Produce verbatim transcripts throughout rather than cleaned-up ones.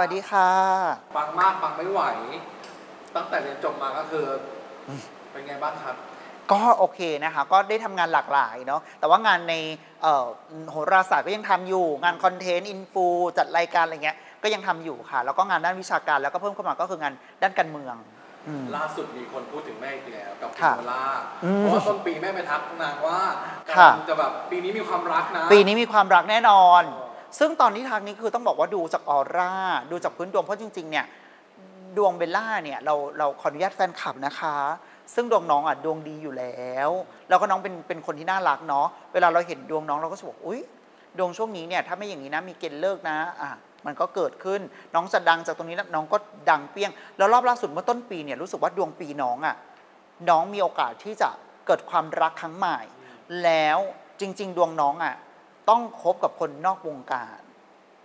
วัสดีค่ะปังมากปังไม่ไหวตั้งแต่เรียนจบมาก็คือเป็นไงบ้างครับก็โอเคนะคะก็ได้ทำงานหลากหลายเนาะแต่ว่างานในโหราศาสตร์ก็ยังทำอยู่งานคอนเทนต์อินฟูจัดรายการอะไรเงี้ยก็ยังทำอยู่ค่ะแล้วก็งานด้านวิชาการแล้วก็เพิ่มเข้ามาก็คืองานด้านการเมืองล่าสุดมีคนพูดถึงแม่อีกแล้วกับคุณโมล่าเพราะว่าต้นปีแม่ไปทักนางว่าจะแบบปีนี้มีความรักนะปีนี้มีความรักแน่นอนซึ่งตอนที่ทักนี้คือต้องบอกว่าดูจากออร่าดูจากพื้นดวงเพราะจริงๆเนี่ยดวงเบลล่าเนี่ยเราเราขออนุญาตแฟนคลับนะคะซึ่งดวงน้องอ่ะดวงดีอยู่แล้วแล้วก็น้องเป็นเป็นคนที่น่ารักเนาะเวลาเราเห็นดวงน้องเราก็จะบอกอุ๊ยดวงช่วงนี้เนี่ยถ้าไม่อย่างนี้นะมีเกณฑ์เลิกนะอ่ะมันก็เกิดขึ้นน้องจะดังจากตรงนี้น้องก็ดังเปี้ยงแล้วรอบล่าสุดเมื่อต้นปีเนี่ยรู้สึกว่าดวงปีน้องอ่ะน้องมีโอกาสที่จะเกิดความรักครั้งใหม่แล้วจริงๆดวงน้องอ่ะต้องคบกับคนนอกวงการ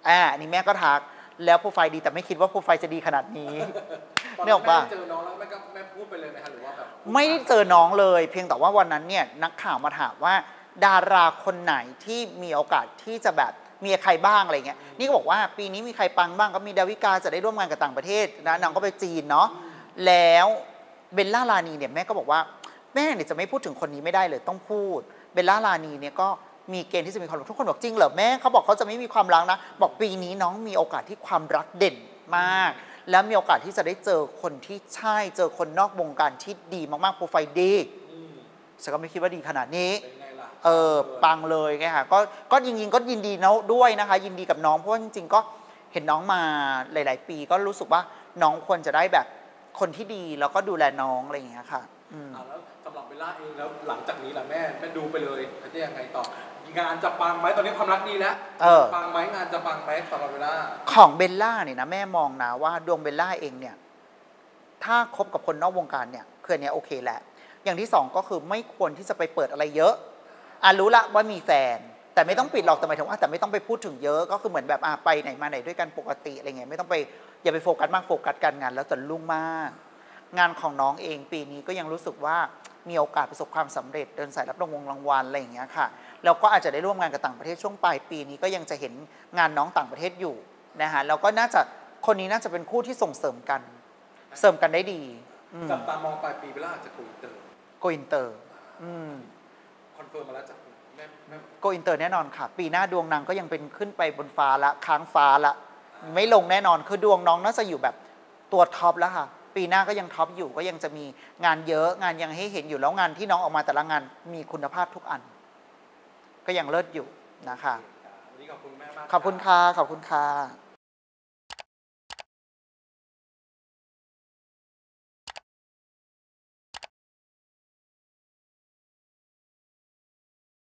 อ่านี่แม่ก็ทักแล้วโปรไฟล์ดีแต่ไม่คิดว่าโปรไฟล์จะดีขนาดนี้ไม่ออกป่ะไม่ได้เจอน้องแล้วแม่ก็แม่พูดไปเลยไหมคะหรือว่าแบบไม่ได้เจอน้องเลยเพียงแต่ว่าวันนั้นเนี่ยนักข่าวมาถามว่าดาราคนไหนที่มีโอกาสที่จะแบบมีใครบ้างอะไรเงี้ยนี่ก็บอกว่าปีนี้มีใครปังบ้างก็มีดาวิกาจะได้ร่วมงานกับต่างประเทศนะนางก็ไปจีนเนาะแล้วเบลล่ารานีเนี่ยแม่ก็บอกว่าแม่เนี่ยจะไม่พูดถึงคนนี้ไม่ได้เลยต้องพูดเบลล่ารานีเนี่ยก็มีเกณฑ์ที่จะมีความรักทุกคนบอกจริงเหรอแม่เขาบอกเขาจะไม่มีความรักนะบอกปีนี้น้องมีโอกาสที่ความรักเด่นมากแล้วมีโอกาสที่จะได้เจอคนที่ใช่เจอคนนอกวงการที่ดีมากๆโปรไฟล์ดีฉันก็ไม่คิดว่าดีขนาดนี้เออปังเลยไงค่ะก็ก็ยิงยิงก็ยินดีเนาะด้วยนะคะยินดีกับน้องเพราะว่าจริงๆก็เห็นน้องมาหลายๆปีก็รู้สึกว่าน้องควรจะได้แบบคนที่ดีแล้วก็ดูแลน้องอะไรอย่างเงี้ยค่ะอืมแล้วสำหรับเบลล่าเองแล้วหลังจากนี้ล่ะแม่แม่ดูไปเลยจะยังไงต่องานจะปังไหมตอนนี้ความรักดีแล้วปังไหมงานจะปังไหมสำหรับเบลล่าของเบลล่าเนี่ยนะแม่มองนะว่าดวงเบลล่าเองเนี่ยถ้าคบกับคนนอกวงการเนี่ยคืออันเนี้ยโอเคแหละอย่างที่สองก็คือไม่ควรที่จะไปเปิดอะไรเยอะอ่ะรู้ละว่ามีแฟนแต่ไม่ต้องปิดหรอกแต่หมายถึงว่าแต่ไม่ต้องไปพูดถึงเยอะก็คือเหมือนแบบอ่ะไปไหนมาไหนด้วยกันปกติอะไรเงี้ยไม่ต้องไปอย่าไปโฟกัสมากโฟกัสการงานแล้วจะลุ่งมากงานของน้องเองปีนี้ก็ยังรู้สึกว่ามีโอกาสประสบความสำเร็จเดินสายรับรางวงรางวัลอะไรอย่างเงี้ยค่ะแล้วก็อาจจะได้ร่วมงานกับต่างประเทศช่วงปลายปีนี้ก็ยังจะเห็นงานน้องต่างประเทศอยู่นะฮะแล้วก็น่าจะคนนี้น่าจะเป็นคู่ที่ส่งเสริมกันเสริมกันได้ดีจับตามองปลายปีเวลาอาจจะโกอินเตอร์โกอินเตอร์อืมคอนเฟิร์มมาแล้วจากแม่แม่โกอินเตอร์แน่นอนค่ะปีหน้าดวงนางก็ยังเป็นขึ้นไปบนฟ้าละค้างฟ้าละไม่ลงแน่นอนคือดวงน้องน่าจะอยู่แบบตัวท็อปแล้วค่ะปีหน้าก็ยังท็อปอยู่ก็ยังจะมีงานเยอะงานยังให้เห็นอยู่แล้วงานที่น้องออกมาแต่ละงานมีคุณภาพทุกอันก็ยังเลิศอยู่นะคะขอบคุณค่ะขอบคุณค่ะ